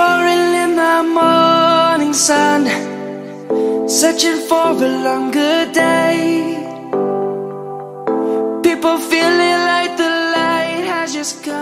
roaring in the morning sun, searching for a longer day. People feeling like the light has just come.